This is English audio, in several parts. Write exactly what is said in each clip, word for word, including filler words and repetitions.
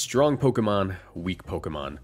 Strong Pokemon, weak Pokemon.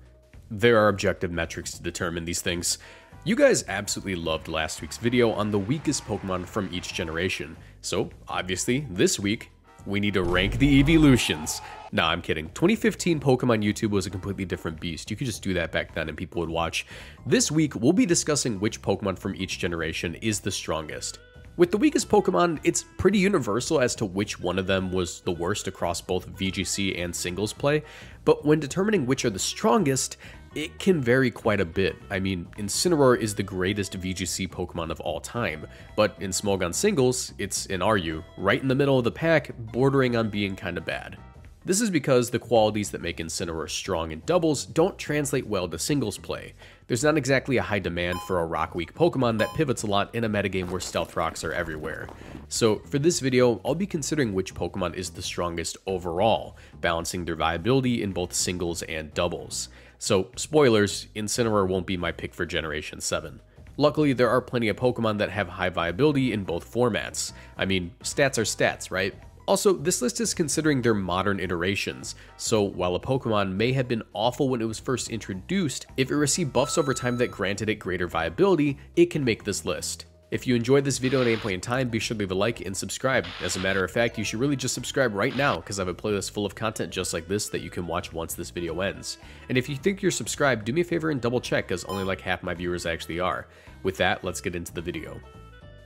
There are objective metrics to determine these things. You guys absolutely loved last week's video on the weakest Pokemon from each generation. So obviously, this week, we need to rank the evolutions. Nah, I'm kidding. twenty fifteen Pokemon YouTube was a completely different beast. You could just do that back then and people would watch. This week, we'll be discussing which Pokemon from each generation is the strongest. With the weakest Pokemon, it's pretty universal as to which one of them was the worst across both V G C and singles play, but when determining which are the strongest, it can vary quite a bit. I mean, Incineroar is the greatest V G C Pokemon of all time, but in Smogon singles, it's an R U, right in the middle of the pack, bordering on being kinda bad. This is because the qualities that make Incineroar strong in doubles don't translate well to singles play. There's not exactly a high demand for a rock-weak Pokemon that pivots a lot in a metagame where Stealth Rocks are everywhere. So for this video, I'll be considering which Pokemon is the strongest overall, balancing their viability in both singles and doubles. So spoilers, Incineroar won't be my pick for Generation seven. Luckily, there are plenty of Pokemon that have high viability in both formats. I mean, stats are stats, right? Also, this list is considering their modern iterations, so while a Pokemon may have been awful when it was first introduced, if it received buffs over time that granted it greater viability, it can make this list. If you enjoyed this video and gameplay in time, be sure to leave a like and subscribe. As a matter of fact, you should really just subscribe right now, because I have a playlist full of content just like this that you can watch once this video ends. And if you think you're subscribed, do me a favor and double check, because only like half my viewers actually are. With that, let's get into the video.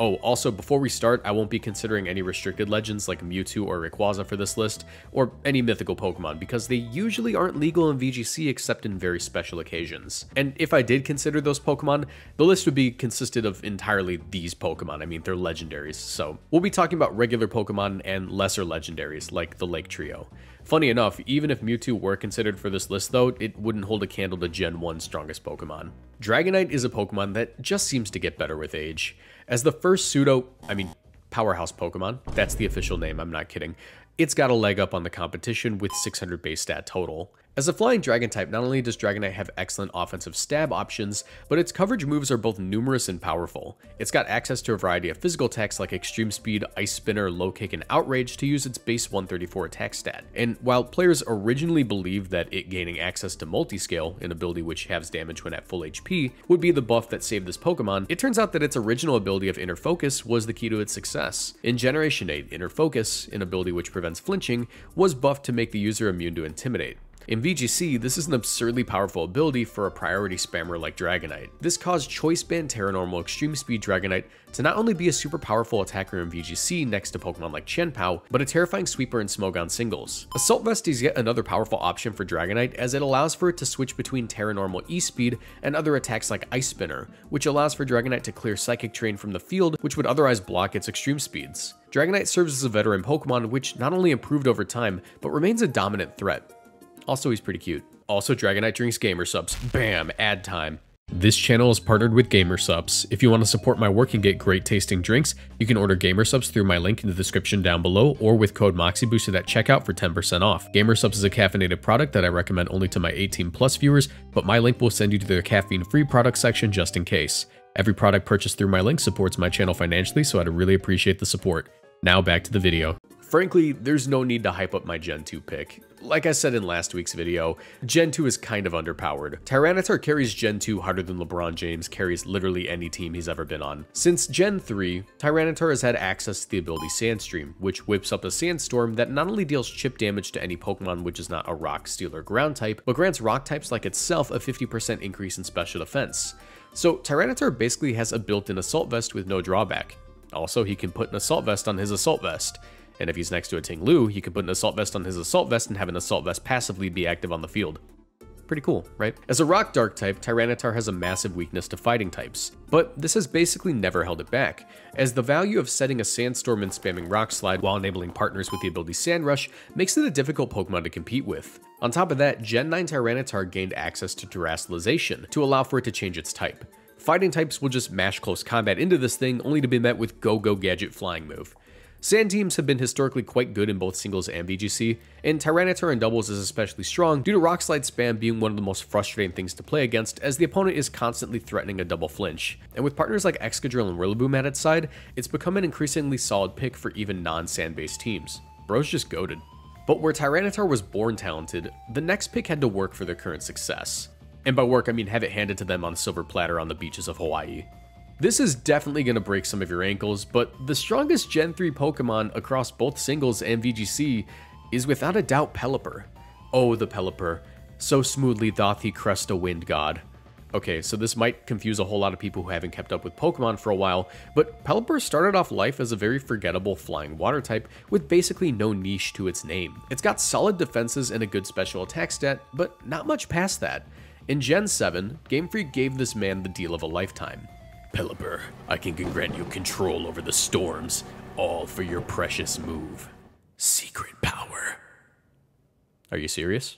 Oh, also, before we start, I won't be considering any restricted legends like Mewtwo or Rayquaza for this list, or any mythical Pokemon, because they usually aren't legal in V G C except in very special occasions. And if I did consider those Pokemon, the list would be consisted of entirely these Pokemon. I mean, they're legendaries, so we'll be talking about regular Pokemon and lesser legendaries, like the Lake Trio. Funny enough, even if Mewtwo were considered for this list though, it wouldn't hold a candle to Gen one strongest Pokemon. Dragonite is a Pokemon that just seems to get better with age. As the first pseudo, I mean, powerhouse Pokemon, that's the official name, I'm not kidding, it's got a leg up on the competition with six hundred base stat total. As a flying dragon type, not only does Dragonite have excellent offensive stab options, but its coverage moves are both numerous and powerful. It's got access to a variety of physical attacks like Extreme Speed, Ice Spinner, Low Kick, and Outrage to use its base one thirty-four attack stat. And while players originally believed that it gaining access to Multi-Scale, an ability which halves damage when at full H P, would be the buff that saved this Pokemon, it turns out that its original ability of Inner Focus was the key to its success. In Generation eight, Inner Focus, an ability which prevents flinching, was buffed to make the user immune to Intimidate. In V G C, this is an absurdly powerful ability for a priority spammer like Dragonite. This caused Choice Band Terranormal Extreme Speed Dragonite to not only be a super powerful attacker in V G C next to Pokemon like Chenpao, but a terrifying sweeper in Smogon singles. Assault Vest is yet another powerful option for Dragonite as it allows for it to switch between Terranormal E-Speed and other attacks like Ice Spinner, which allows for Dragonite to clear Psychic Terrain from the field, which would otherwise block its Extreme Speeds. Dragonite serves as a veteran Pokemon which not only improved over time, but remains a dominant threat. Also, he's pretty cute. Also, Dragonite drinks Gamersupps. Bam, ad time. This channel is partnered with Gamersupps. If you want to support my work and get great tasting drinks, you can order Gamersupps through my link in the description down below or with code MoxieBoosted at checkout for ten percent off. Gamersupps is a caffeinated product that I recommend only to my eighteen plus viewers, but my link will send you to their caffeine-free product section just in case. Every product purchased through my link supports my channel financially, so I'd really appreciate the support. Now back to the video. Frankly, there's no need to hype up my Gen two pick. Like I said in last week's video, Gen two is kind of underpowered. Tyranitar carries Gen two harder than LeBron James carries literally any team he's ever been on. Since Gen three, Tyranitar has had access to the ability Sandstream, which whips up a Sandstorm that not only deals chip damage to any Pokemon which is not a rock, steel, or ground type, but grants rock types like itself a fifty percent increase in special defense. So Tyranitar basically has a built-in Assault Vest with no drawback. Also, he can put an Assault Vest on his Assault Vest. And if he's next to a Tinglu, he can put an Assault Vest on his Assault Vest and have an Assault Vest passively be active on the field. Pretty cool, right? As a Rock Dark type, Tyranitar has a massive weakness to fighting types, but this has basically never held it back, as the value of setting a Sandstorm and spamming Rock Slide while enabling partners with the ability Sand Rush makes it a difficult Pokemon to compete with. On top of that, Gen nine Tyranitar gained access to Terastallization to allow for it to change its type. Fighting types will just mash close combat into this thing only to be met with Go Go Gadget flying move. Sand teams have been historically quite good in both singles and V G C, and Tyranitar in doubles is especially strong due to Rock Slide spam being one of the most frustrating things to play against as the opponent is constantly threatening a double flinch. And with partners like Excadrill and Rillaboom at its side, it's become an increasingly solid pick for even non-sand-based teams. Bro's just goated. But where Tyranitar was born talented, the next pick had to work for their current success. And by work, I mean have it handed to them on a silver platter on the beaches of Hawaii. This is definitely going to break some of your ankles, but the strongest Gen three Pokemon across both singles and V G C is without a doubt Pelipper. Oh, the Pelipper. So smoothly doth he crest a wind god. Okay, so this might confuse a whole lot of people who haven't kept up with Pokemon for a while, but Pelipper started off life as a very forgettable flying water type with basically no niche to its name. It's got solid defenses and a good special attack stat, but not much past that. In Gen seven, Game Freak gave this man the deal of a lifetime. Pelipper, I can grant you control over the storms, all for your precious move. Secret power. Are you serious?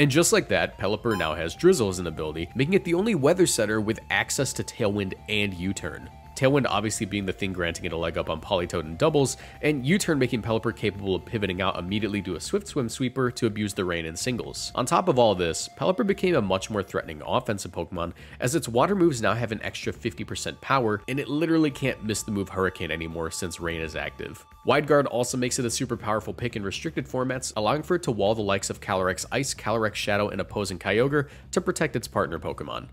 And just like that, Pelipper now has Drizzle as an ability, making it the only weather setter with access to Tailwind and U-Turn. Tailwind obviously being the thing granting it a leg up on Politoed and Doubles, and U-Turn making Pelipper capable of pivoting out immediately to a Swift Swim Sweeper to abuse the rain in singles. On top of all this, Pelipper became a much more threatening offensive Pokemon, as its water moves now have an extra fifty percent power, and it literally can't miss the move Hurricane anymore since rain is active. Wide Guard also makes it a super powerful pick in restricted formats, allowing for it to wall the likes of Calyrex Ice, Calyrex Shadow, and opposing Kyogre to protect its partner Pokemon.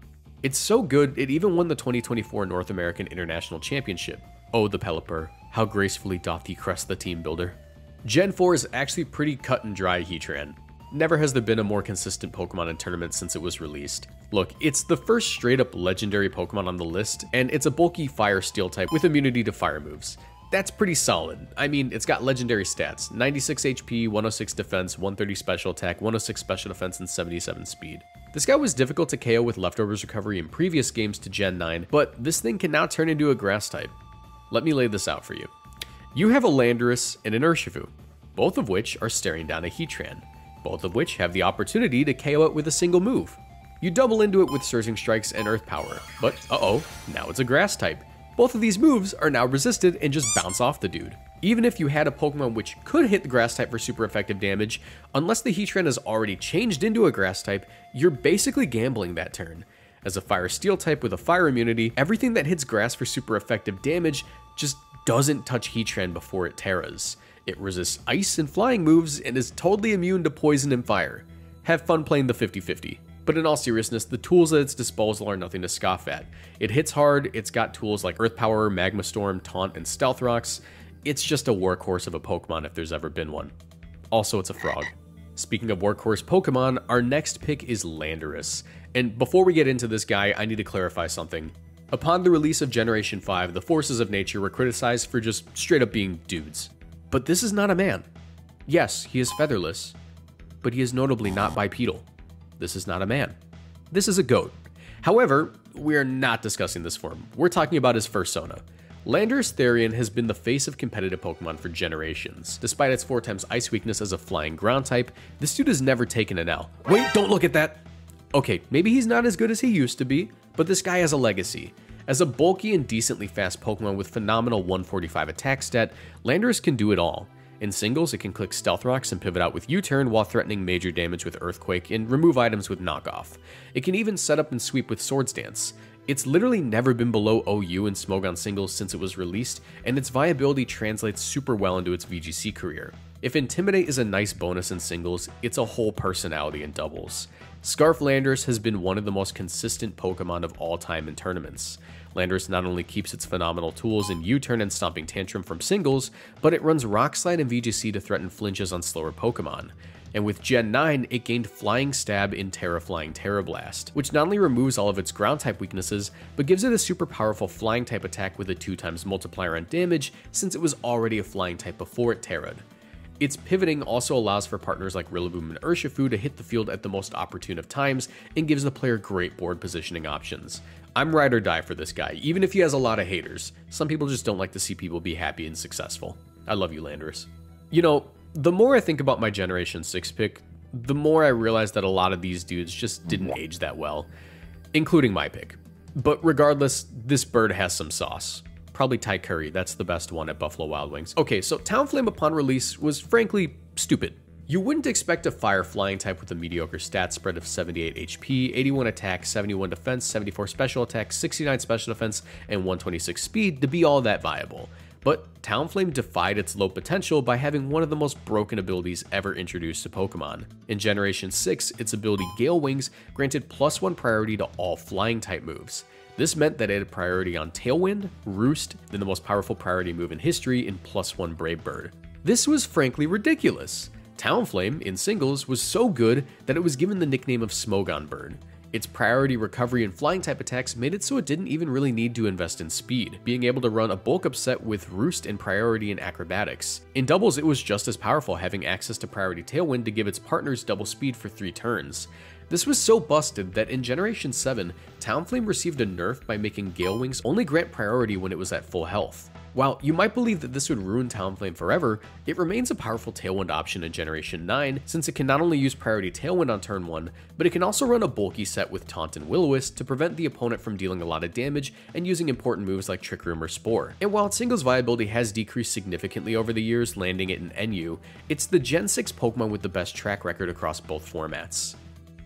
It's so good, it even won the twenty twenty-four North American International Championship. Oh, the Pelipper, how gracefully doth he crest the team builder. Gen four is actually pretty cut and dry Heatran. Never has there been a more consistent Pokemon in tournaments since it was released. Look, it's the first straight up legendary Pokemon on the list, and it's a bulky fire steel type with immunity to fire moves. That's pretty solid. I mean, it's got legendary stats, ninety-six H P, one oh six defense, one thirty special attack, one oh six special defense, and seventy-seven speed. This guy was difficult to K O with Leftovers Recovery in previous games to Gen nine, but this thing can now turn into a grass type. Let me lay this out for you. You have a Landorus and an Urshifu, both of which are staring down a Heatran, both of which have the opportunity to K O it with a single move. You double into it with Surging Strikes and Earth Power, but uh-oh, now it's a grass type. Both of these moves are now resisted and just bounce off the dude. Even if you had a Pokemon which could hit the grass type for super effective damage, unless the Heatran has already changed into a grass type, you're basically gambling that turn. As a fire steel type with a fire immunity, everything that hits grass for super effective damage just doesn't touch Heatran before it Terras. It resists ice and flying moves and is totally immune to poison and fire. Have fun playing the fifty fifty. But in all seriousness, the tools at its disposal are nothing to scoff at. It hits hard, it's got tools like Earth Power, Magma Storm, Taunt, and Stealth Rocks. It's just a workhorse of a Pokemon if there's ever been one. Also, it's a frog. Speaking of workhorse Pokemon, our next pick is Landorus. And before we get into this guy, I need to clarify something. Upon the release of Generation five, the forces of nature were criticized for just straight up being dudes. But this is not a man. Yes, he is featherless, but he is notably not bipedal. This is not a man. This is a goat. However, we are not discussing this form. We're talking about his fursona. Landorus Therian has been the face of competitive Pokemon for generations. Despite its four times ice weakness as a flying ground type, this dude has never taken an L. Wait, don't look at that! Okay, maybe he's not as good as he used to be, but this guy has a legacy. As a bulky and decently fast Pokemon with phenomenal one forty-five attack stat, Landorus can do it all. In singles, it can click Stealth Rocks and pivot out with U-Turn while threatening major damage with Earthquake and remove items with Knockoff. It can even set up and sweep with Swords Dance. It's literally never been below O U and Smogon singles since it was released, and its viability translates super well into its V G C career. If Intimidate is a nice bonus in singles, it's a whole personality in doubles. Scarf Landorus has been one of the most consistent Pokemon of all time in tournaments. Landorus not only keeps its phenomenal tools in U-Turn and Stomping Tantrum from singles, but it runs Rock Slide and V G C to threaten flinches on slower Pokemon. And with Gen nine, it gained Flying Stab in Terra Flying Terra Blast, which not only removes all of its ground-type weaknesses, but gives it a super powerful flying-type attack with a two times multiplier on damage since it was already a flying-type before it Terra'd. Its pivoting also allows for partners like Rillaboom and Urshifu to hit the field at the most opportune of times and gives the player great board positioning options. I'm ride or die for this guy, even if he has a lot of haters. Some people just don't like to see people be happy and successful. I love you, Landorus. You know, the more I think about my Generation six pick, the more I realize that a lot of these dudes just didn't age that well, including my pick. But regardless, this bird has some sauce. Probably Thai curry, that's the best one at Buffalo Wild Wings. Okay, so Talonflame upon release was frankly stupid. You wouldn't expect a fire flying type with a mediocre stat spread of seventy-eight H P, eighty-one attack, seventy-one defense, seventy-four special attack, sixty-nine special defense, and one twenty-six speed to be all that viable. but Talonflame defied its low potential by having one of the most broken abilities ever introduced to Pokemon. In Generation six, its ability Gale Wings granted plus one priority to all Flying-type moves. This meant that it had priority on Tailwind, Roost, then the most powerful priority move in history in plus one Brave Bird. This was frankly ridiculous. Talonflame, in singles, was so good that it was given the nickname of Smogon Bird. Its priority recovery and flying type attacks made it so it didn't even really need to invest in speed, being able to run a bulk upset with Roost and priority in acrobatics. In doubles, it was just as powerful, having access to priority Tailwind to give its partners double speed for three turns. This was so busted that in Generation seven, Talonflame received a nerf by making Gale Wings only grant priority when it was at full health. While you might believe that this would ruin Talonflame forever, it remains a powerful Tailwind option in Generation nine since it can not only use priority Tailwind on turn one, but it can also run a bulky set with Taunt and Will-O-Wisp to prevent the opponent from dealing a lot of damage and using important moves like Trick Room or Spore. And while its singles viability has decreased significantly over the years, landing it in N U, it's the Gen six Pokemon with the best track record across both formats.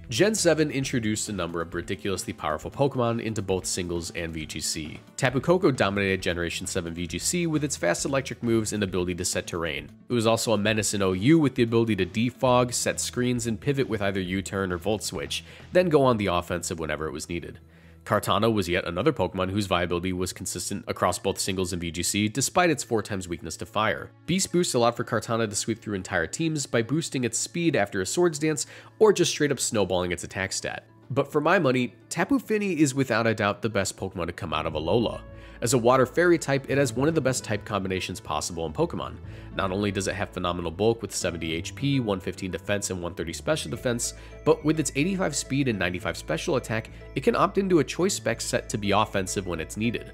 Gen seven introduced a number of ridiculously powerful Pokemon into both singles and V G C. Tapu Koko dominated Generation seven V G C with its fast electric moves and ability to set terrain. It was also a menace in O U with the ability to defog, set screens, and pivot with either U-Turn or Volt Switch, then go on the offensive whenever it was needed. Kartana was yet another Pokemon whose viability was consistent across both singles and V G C, despite its four times weakness to fire. Beast Boost allowed for Kartana to sweep through entire teams by boosting its speed after a Swords Dance, or just straight up snowballing its attack stat. But for my money, Tapu Fini is without a doubt the best Pokemon to come out of Alola. As a water fairy type, it has one of the best type combinations possible in Pokemon. Not only does it have phenomenal bulk with seventy H P, one fifteen defense, and one thirty special defense, but with its eighty-five speed and ninety-five special attack, it can opt into a choice spec set to be offensive when it's needed.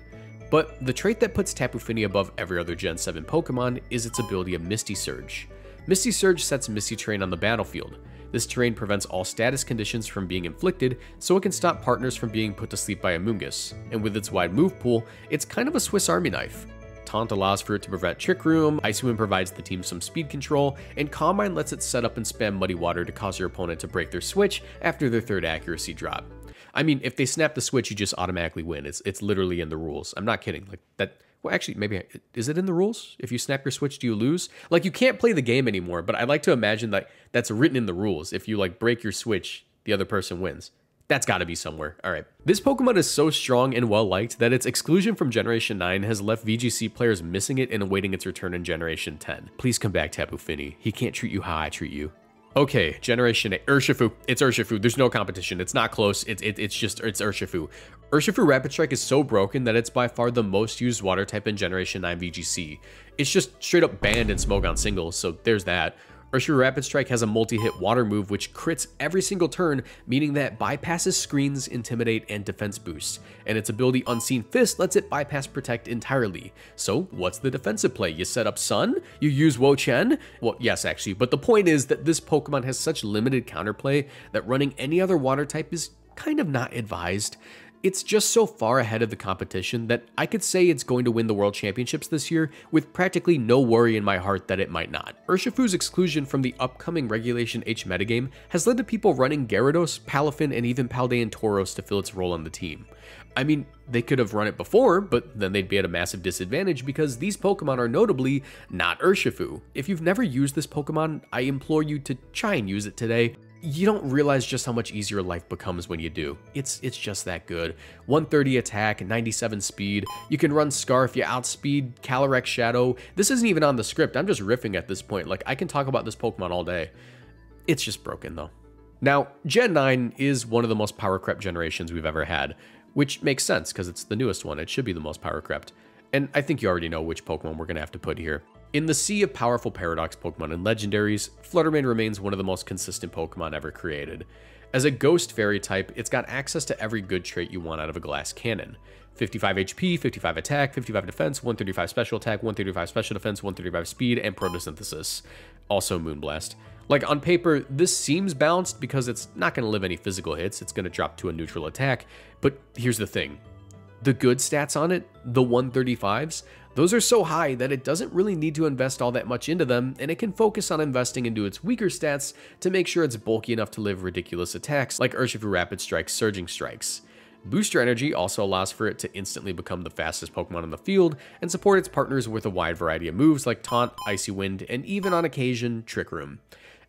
But the trait that puts Tapu Fini above every other Gen seven Pokemon is its ability of Misty Surge. Misty Surge sets Misty Terrain on the battlefield. This terrain prevents all status conditions from being inflicted, so it can stop partners from being put to sleep by Amoonguss, and with its wide move pool, it's kind of a Swiss Army knife. Taunt allows for it to prevent Trick Room, Ice Wind provides the team some speed control, and Calm Mind lets it set up and spam Muddy Water to cause your opponent to break their switch after their third accuracy drop. I mean, if they snap the switch, you just automatically win. It's, it's literally in the rules. I'm not kidding. Like that. Well, actually, maybe, is it in the rules? If you snap your Switch, do you lose? Like, you can't play the game anymore, but I like to imagine that that's written in the rules. If you, like, break your Switch, the other person wins. That's gotta be somewhere. All right. This Pokemon is so strong and well-liked that its exclusion from Generation nine has left V G C players missing it and awaiting its return in Generation ten. Please come back, Tapu Fini. He can't treat you how I treat you. Okay, Generation eight, Urshifu, it's Urshifu, there's no competition, it's not close, it, it, it's just, it's Urshifu. Urshifu Rapid Strike is so broken that it's by far the most used water type in Generation nine V G C. It's just straight up banned in Smogon singles, so there's that. Urshifu Rapid Strike has a multi-hit water move which crits every single turn, meaning that it bypasses screens, intimidate, and defense boosts, and its ability Unseen Fist lets it bypass protect entirely. So what's the defensive play? You set up Sun? You use Wo-Chen? Well, yes actually, but the point is that this Pokemon has such limited counterplay that running any other water type is kind of not advised. It's just so far ahead of the competition that I could say it's going to win the World Championships this year with practically no worry in my heart that it might not. Urshifu's exclusion from the upcoming Regulation H metagame has led to people running Gyarados, Palafin, and even Paldean Tauros to fill its role on the team. I mean, they could have run it before, but then they'd be at a massive disadvantage because these Pokemon are notably not Urshifu. If you've never used this Pokemon, I implore you to try and use it today. You don't realize just how much easier life becomes when you do. It's it's just that good. one thirty attack, ninety-seven speed. You can run Scarf, you outspeed Calyrex Shadow. This isn't even on the script. I'm just riffing at this point. Like, I can talk about this Pokemon all day. It's just broken, though. Now, Gen nine is one of the most power crept generations we've ever had, which makes sense because it's the newest one. It should be the most power crept. And I think you already know which Pokemon we're going to have to put here. In the sea of powerful Paradox Pokemon and legendaries, Fluttermane remains one of the most consistent Pokemon ever created. As a ghost fairy type, it's got access to every good trait you want out of a glass cannon. fifty-five H P, fifty-five attack, fifty-five defense, one thirty-five special attack, one thirty-five special defense, one thirty-five speed, and photosynthesis. Also Moonblast. Like, on paper, this seems balanced because it's not going to live any physical hits, it's going to drop to a neutral attack, but here's the thing. The good stats on it, the one thirty-fives, those are so high that it doesn't really need to invest all that much into them, and it can focus on investing into its weaker stats to make sure it's bulky enough to live ridiculous attacks like Urshifu Rapid Strike, Surging Strikes. Booster Energy also allows for it to instantly become the fastest Pokemon on the field and support its partners with a wide variety of moves like Taunt, Icy Wind, and even on occasion, Trick Room.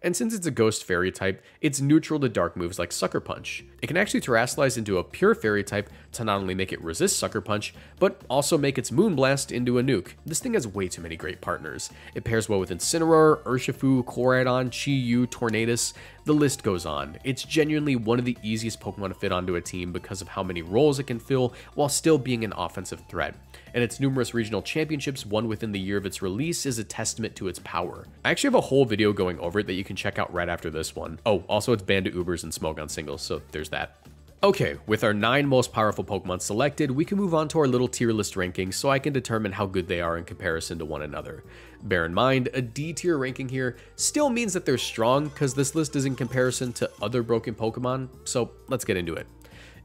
And since it's a Ghost Fairy type, it's neutral to dark moves like Sucker Punch. It can actually terrestrialize into a pure Fairy type to not only make it resist Sucker Punch, but also make its Moonblast into a nuke. This thing has way too many great partners. It pairs well with Incineroar, Urshifu, Koraidon, Chi-Yu, Tornadus. The list goes on. It's genuinely one of the easiest Pokemon to fit onto a team because of how many roles it can fill while still being an offensive threat. And its numerous regional championships won within the year of its release is a testament to its power. I actually have a whole video going over it that you can check out right after this one. Oh, also it's banned to Ubers and Smogon singles, so there's that. Okay, with our nine most powerful Pokemon selected, we can move on to our little tier list rankings so I can determine how good they are in comparison to one another. Bear in mind, a D tier ranking here still means that they're strong because this list is in comparison to other broken Pokemon, so let's get into it.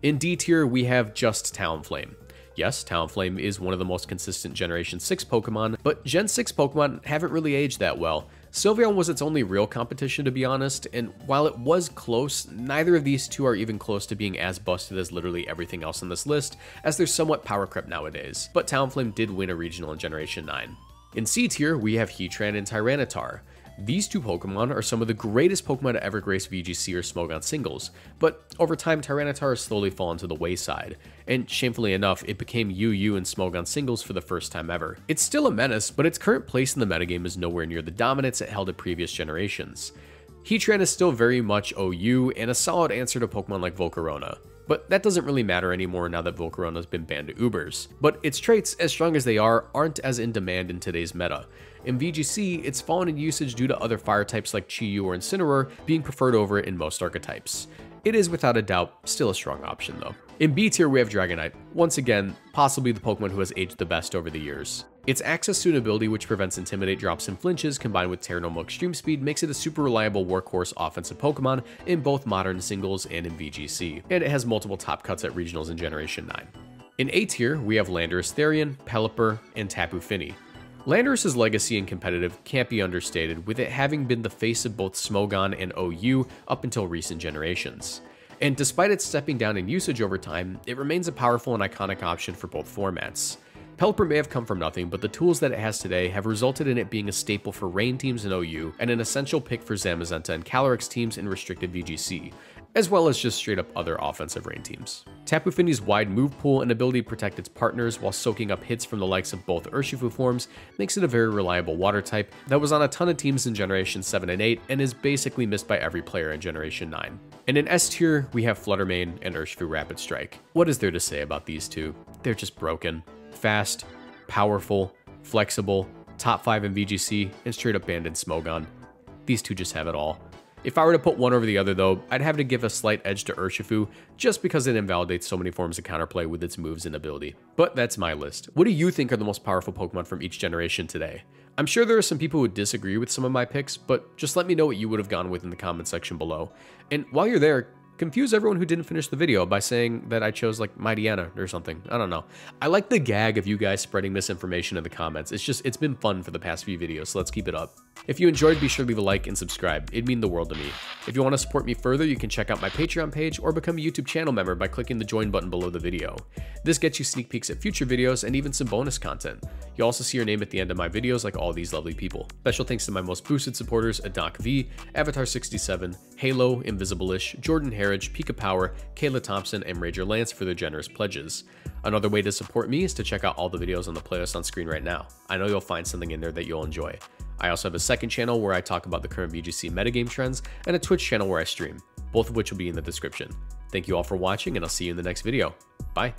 In D tier, we have just Talonflame. Yes, Talonflame is one of the most consistent Generation six Pokemon, but Gen six Pokemon haven't really aged that well. Sylveon was its only real competition, to be honest, and while it was close, neither of these two are even close to being as busted as literally everything else on this list, as they're somewhat power crept nowadays, but Talonflame did win a regional in Generation nine. In C tier, we have Heatran and Tyranitar. These two Pokemon are some of the greatest Pokemon to ever grace V G C or Smogon singles, but over time Tyranitar has slowly fallen to the wayside, and shamefully enough, it became U U in Smogon singles for the first time ever. It's still a menace, but its current place in the metagame is nowhere near the dominance it held in previous generations. Heatran is still very much O U and a solid answer to Pokemon like Volcarona. But that doesn't really matter anymore now that Volcarona's been banned to Ubers. But its traits, as strong as they are, aren't as in demand in today's meta. In V G C, it's fallen in usage due to other fire types like Chi-Yu or Incineroar being preferred over it in most archetypes. It is without a doubt still a strong option though. In B tier, we have Dragonite. Once again, possibly the Pokemon who has aged the best over the years. Its Access Soon ability, which prevents Intimidate drops and flinches, combined with Terranormal Extreme Speed, makes it a super reliable workhorse offensive Pokemon in both modern singles and in V G C, and it has multiple top cuts at regionals in Generation nine. In A tier, we have Landorus Therian, Pelipper, and Tapu Fini. Landorus' legacy in competitive can't be understated, with it having been the face of both Smogon and O U up until recent generations. And despite it stepping down in usage over time, it remains a powerful and iconic option for both formats. Pelipper may have come from nothing, but the tools that it has today have resulted in it being a staple for rain teams in O U and an essential pick for Zamazenta and Calyrex teams in restricted V G C, as well as just straight up other offensive rain teams. Tapu Fini's wide move pool and ability to protect its partners while soaking up hits from the likes of both Urshifu forms makes it a very reliable water type that was on a ton of teams in Generation seven and eight and is basically missed by every player in Generation nine. And in S tier, we have Fluttermane and Urshifu Rapid Strike. What is there to say about these two? They're just broken. Fast, powerful, flexible, top five in V G C, and straight up banned in Smogon. These two just have it all. If I were to put one over the other though, I'd have to give a slight edge to Urshifu just because it invalidates so many forms of counterplay with its moves and ability. But that's my list. What do you think are the most powerful Pokemon from each generation today? I'm sure there are some people who would disagree with some of my picks, but just let me know what you would have gone with in the comment section below. And while you're there, confuse everyone who didn't finish the video by saying that I chose like Mightyena or something. I don't know. I like the gag of you guys spreading misinformation in the comments. It's just, it's been fun for the past few videos, so let's keep it up. If you enjoyed, be sure to leave a like and subscribe. It'd mean the world to me. If you want to support me further, you can check out my Patreon page or become a YouTube channel member by clicking the join button below the video. This gets you sneak peeks at future videos and even some bonus content. You'll also see your name at the end of my videos like all these lovely people. Special thanks to my most boosted supporters, Adoc V, Avatar sixty-seven, Halo, Invisibleish, Jordan Harris, Pika Power, Kayla Thompson, and Rager Lance for their generous pledges. Another way to support me is to check out all the videos on the playlist on screen right now. I know you'll find something in there that you'll enjoy. I also have a second channel where I talk about the current V G C metagame trends and a Twitch channel where I stream, both of which will be in the description. Thank you all for watching, and I'll see you in the next video. Bye.